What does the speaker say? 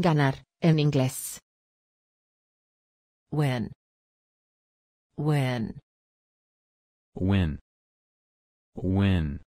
Ganar, en inglés. Win. Win. Win. Win.